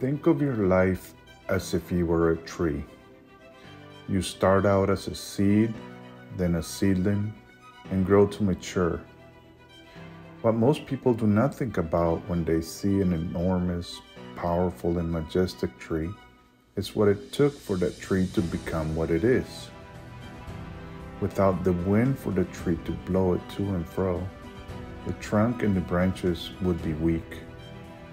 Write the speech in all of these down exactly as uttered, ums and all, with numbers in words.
Think of your life as if you were a tree. You start out as a seed, then a seedling, and grow to mature. What most people do not think about when they see an enormous, powerful, and majestic tree is what it took for that tree to become what it is. Without the wind for the tree to blow it to and fro, the trunk and the branches would be weak,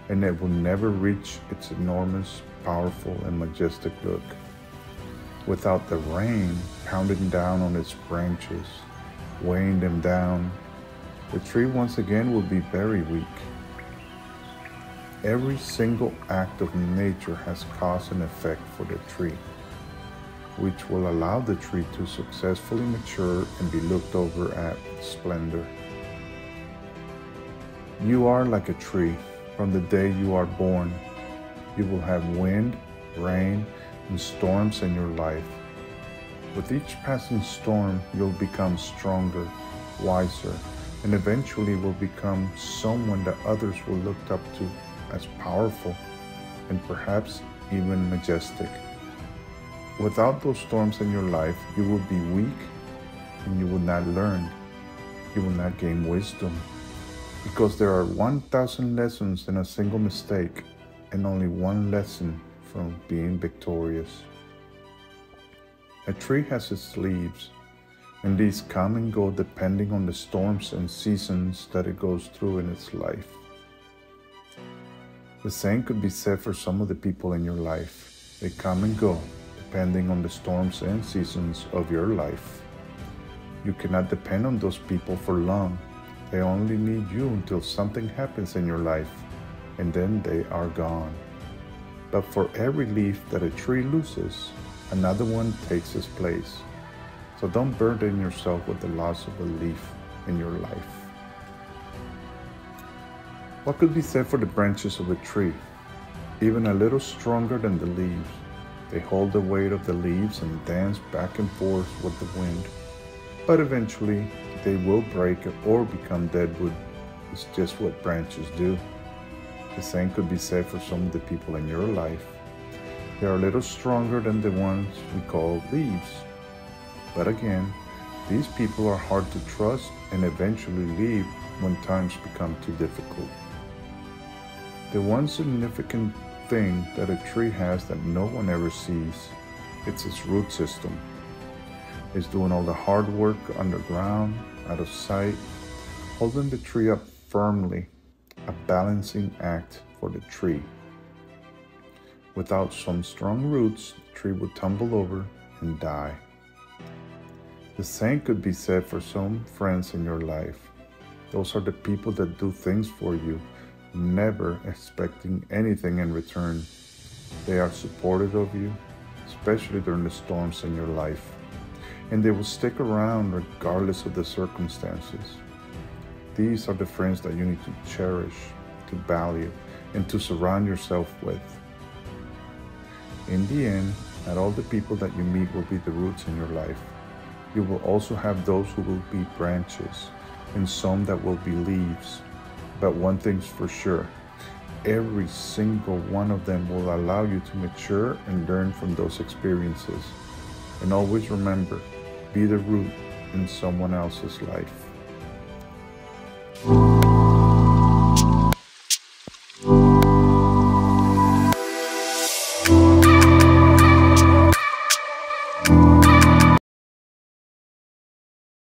and it would never reach its enormous, powerful, and majestic look. Without the rain pounding down on its branches, weighing them down, the tree once again will be very weak. Every single act of nature has cause and effect for the tree, which will allow the tree to successfully mature and be looked over at with splendor. You are like a tree. From the day you are born, you will have wind, rain, and storms in your life. With each passing storm, you'll become stronger, wiser, and eventually will become someone that others will look up to as powerful and perhaps even majestic. Without those storms in your life, you will be weak and you will not learn. You will not gain wisdom, because there are one thousand lessons in a single mistake and only one lesson from being victorious. A tree has its leaves, and these come and go depending on the storms and seasons that it goes through in its life. The same could be said for some of the people in your life. They come and go depending on the storms and seasons of your life. You cannot depend on those people for long. They only need you until something happens in your life, and then they are gone. But for every leaf that a tree loses, another one takes its place. So don't burden yourself with the loss of a leaf in your life. What could be said for the branches of a tree? Even a little stronger than the leaves, they hold the weight of the leaves and dance back and forth with the wind. But eventually, they will break or become deadwood. It's just what branches do. The same could be said for some of the people in your life. They are a little stronger than the ones we call leaves. But again, these people are hard to trust and eventually leave when times become too difficult. The one significant thing that a tree has that no one ever sees, it's its root system. It's doing all the hard work underground, out of sight, holding the tree up firmly, a balancing act for the tree. Without some strong roots, the tree would tumble over and die. The same could be said for some friends in your life. Those are the people that do things for you, never expecting anything in return. They are supportive of you, especially during the storms in your life, and they will stick around regardless of the circumstances. These are the friends that you need to cherish, to value, and to surround yourself with. In the end, not all the people that you meet will be the roots in your life. You will also have those who will be branches, and some that will be leaves. But one thing's for sure, every single one of them will allow you to mature and learn from those experiences. And always remember, be the root in someone else's life.